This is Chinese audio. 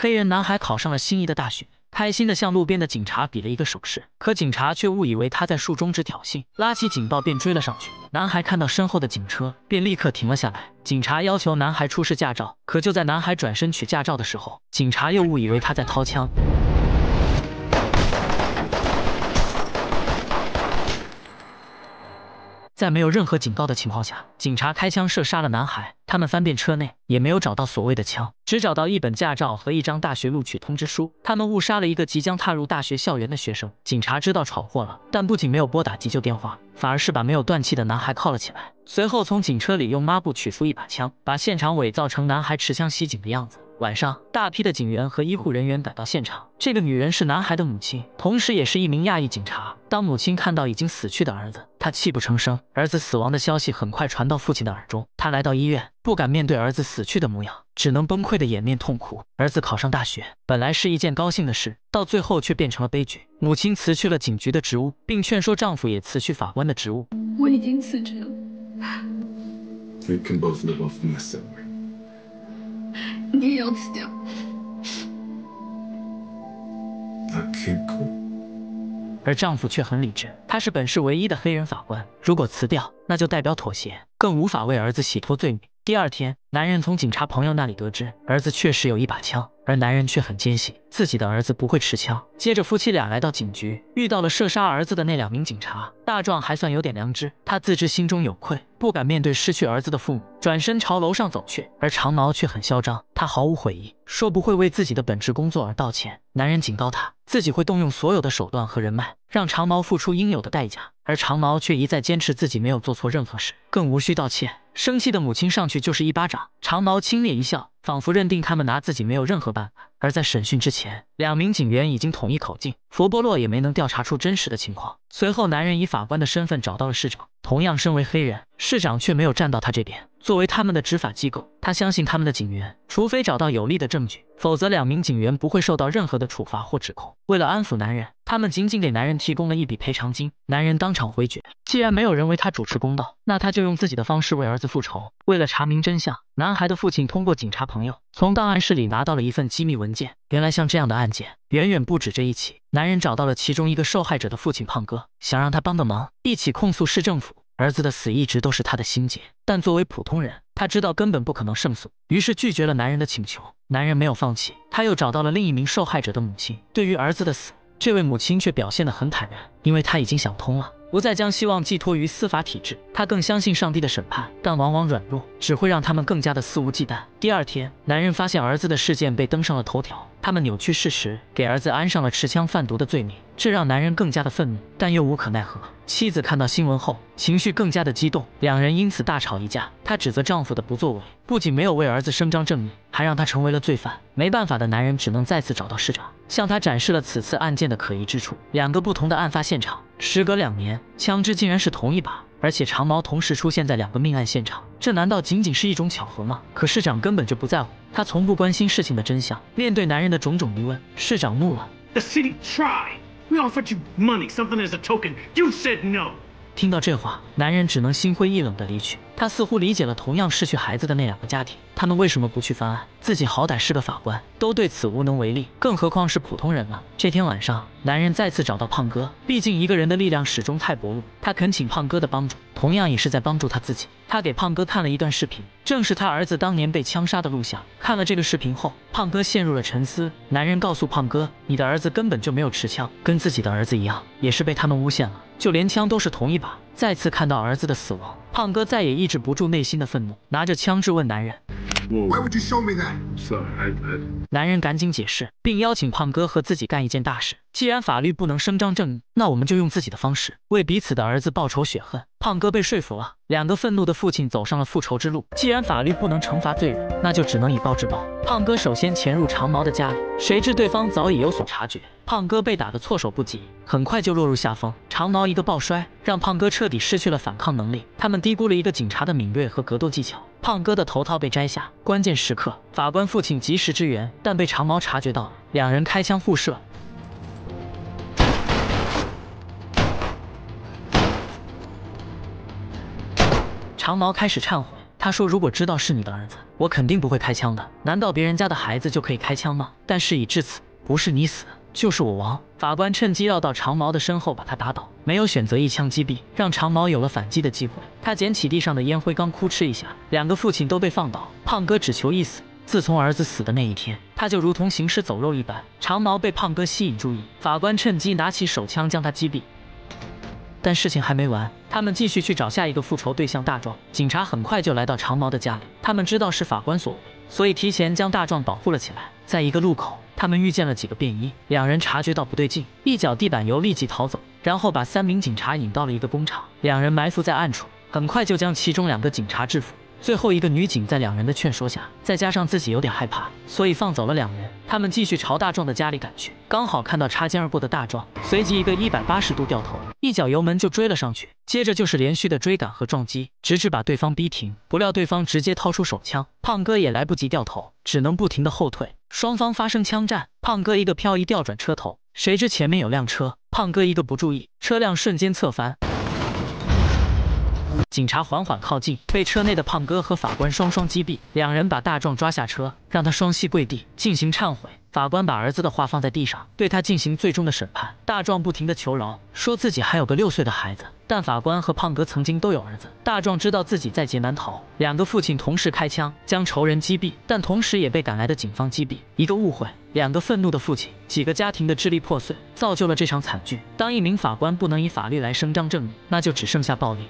黑人男孩考上了心仪的大学，开心的向路边的警察比了一个手势，可警察却误以为他在竖中指挑衅，拉起警报便追了上去。男孩看到身后的警车，便立刻停了下来。警察要求男孩出示驾照，可就在男孩转身取驾照的时候，警察又误以为他在掏枪。 在没有任何警告的情况下，警察开枪射杀了男孩。他们翻遍车内，也没有找到所谓的枪，只找到一本驾照和一张大学录取通知书。他们误杀了一个即将踏入大学校园的学生。警察知道闯祸了，但不仅没有拨打急救电话，反而是把没有断气的男孩铐了起来。随后从警车里用抹布取出一把枪，把现场伪造成男孩持枪袭警的样子。 晚上，大批的警员和医护人员赶到现场。这个女人是男孩的母亲，同时也是一名亚裔警察。当母亲看到已经死去的儿子，她泣不成声。儿子死亡的消息很快传到父亲的耳中，他来到医院，不敢面对儿子死去的模样，只能崩溃的掩面痛哭。儿子考上大学，本来是一件高兴的事，到最后却变成了悲剧。母亲辞去了警局的职务，并劝说丈夫也辞去法官的职务。我已经辞职了。We can both live off my salary. 你也要死掉。而丈夫却很理智，他是本市唯一的黑人法官。如果辞掉，那就代表妥协，更无法为儿子洗脱罪名。第二天，男人从警察朋友那里得知，儿子确实有一把枪，而男人却很坚信自己的儿子不会持枪。接着，夫妻俩来到警局，遇到了射杀儿子的那两名警察。大壮还算有点良知，他自知心中有愧，不敢面对失去儿子的父母，转身朝楼上走去。而长毛却很嚣张，他毫无悔意，说不会为自己的本职工作而道歉。男人警告他，自己会动用所有的手段和人脉，让长毛付出应有的代价。而长毛却一再坚持自己没有做错任何事，更无需道歉。 生气的母亲上去就是一巴掌，长毛轻蔑一笑，仿佛认定他们拿自己没有任何办法。而在审讯之前，两名警员已经统一口径，佛波洛也没能调查出真实的情况。随后，男人以法官的身份找到了市长，同样身为黑人，市长却没有站到他这边。作为他们的执法机构，他相信他们的警员，除非找到有力的证据，否则两名警员不会受到任何的处罚或指控。为了安抚男人，他们仅仅给男人提供了一笔赔偿金。男人当场回绝，既然没有人为他主持公道，那他就用自己的方式为儿子 复仇。为了查明真相，男孩的父亲通过警察朋友从档案室里拿到了一份机密文件。原来像这样的案件远远不止这一起。男人找到了其中一个受害者的父亲胖哥，想让他帮个忙，一起控诉市政府。儿子的死一直都是他的心结，但作为普通人，他知道根本不可能胜诉，于是拒绝了男人的请求。男人没有放弃，他又找到了另一名受害者的母亲。对于儿子的死，这位母亲却表现得很坦然，因为她已经想通了。 不再将希望寄托于司法体制，他更相信上帝的审判，但往往软弱只会让他们更加的肆无忌惮。第二天，男人发现儿子的事件被登上了头条，他们扭曲事实，给儿子安上了持枪贩毒的罪名，这让男人更加的愤怒，但又无可奈何。妻子看到新闻后，情绪更加的激动，两人因此大吵一架。她指责丈夫的不作为，不仅没有为儿子伸张正义，还让他成为了罪犯。没办法的男人只能再次找到市长，向他展示了此次案件的可疑之处。两个不同的案发现场。 时隔2年，枪支竟然是同一把，而且长毛同时出现在两个命案现场，这难道仅仅是一种巧合吗？可市长根本就不在乎，他从不关心事情的真相。面对男人的种种疑问，市长怒了。The city tried. We offered you money, something as a token. You said no. 听到这话，男人只能心灰意冷的离去。他似乎理解了同样失去孩子的那两个家庭，他们为什么不去翻案？自己好歹是个法官，都对此无能为力，更何况是普通人了。这天晚上，男人再次找到胖哥，毕竟一个人的力量始终太薄弱。他恳请胖哥的帮助，同样也是在帮助他自己。他给胖哥看了一段视频，正是他儿子当年被枪杀的录像。看了这个视频后，胖哥陷入了沉思。男人告诉胖哥：“你的儿子根本就没有持枪，跟自己的儿子一样，也是被他们诬陷了，就连枪都是同一把。” 再次看到儿子的死亡，胖哥再也抑制不住内心的愤怒，拿着枪质问男人。男人赶紧解释，并邀请胖哥和自己干一件大事。既然法律不能伸张正义，那我们就用自己的方式为彼此的儿子报仇雪恨。胖哥被说服了，两个愤怒的父亲走上了复仇之路。既然法律不能惩罚罪人，那就只能以暴制暴。胖哥首先潜入长毛的家里，谁知对方早已有所察觉。 胖哥被打得措手不及，很快就落入下风。长毛一个抱摔，让胖哥彻底失去了反抗能力。他们低估了一个警察的敏锐和格斗技巧。胖哥的头套被摘下，关键时刻，法官父亲及时支援，但被长毛察觉到了，两人开枪互射。 长毛开始忏悔，他说如果知道是你的儿子，我肯定不会开枪的。难道别人家的孩子就可以开枪吗？但事已至此，不是你死就是我亡。法官趁机绕到长毛的身后把他打倒，没有选择一枪击毙，让长毛有了反击的机会。他捡起地上的烟灰缸，哭哧一下。两个父亲都被放倒，胖哥只求一死。 自从儿子死的那一天，他就如同行尸走肉一般。长毛被胖哥吸引注意，法官趁机拿起手枪将他击毙。但事情还没完，他们继续去找下一个复仇对象大壮。警察很快就来到长毛的家里，他们知道是法官所为，所以提前将大壮保护了起来。在一个路口，他们遇见了几个便衣，两人察觉到不对劲，一脚地板油立即逃走，然后把3名警察引到了一个工厂，两人埋伏在暗处，很快就将其中2个警察制服。 最后一个女警在两人的劝说下，再加上自己有点害怕，所以放走了2人。他们继续朝大壮的家里赶去，刚好看到擦肩而过的大壮，随即一个180度掉头，一脚油门就追了上去。接着就是连续的追赶和撞击，直至把对方逼停。不料对方直接掏出手枪，胖哥也来不及掉头，只能不停的后退。双方发生枪战，胖哥一个漂移调转车头，谁知前面有辆车，胖哥一个不注意，车辆瞬间侧翻。 警察缓缓靠近，被车内的胖哥和法官双双击毙。两人把大壮抓下车，让他双膝跪地进行忏悔。法官把儿子的话放在地上，对他进行最终的审判。大壮不停的求饶，说自己还有个6岁的孩子。但法官和胖哥曾经都有儿子。大壮知道自己在劫难逃，2个父亲同时开枪将仇人击毙，但同时也被赶来的警方击毙。一个误会，2个愤怒的父亲，几个家庭的支离破碎，造就了这场惨剧。当一名法官不能以法律来伸张正义，那就只剩下暴力。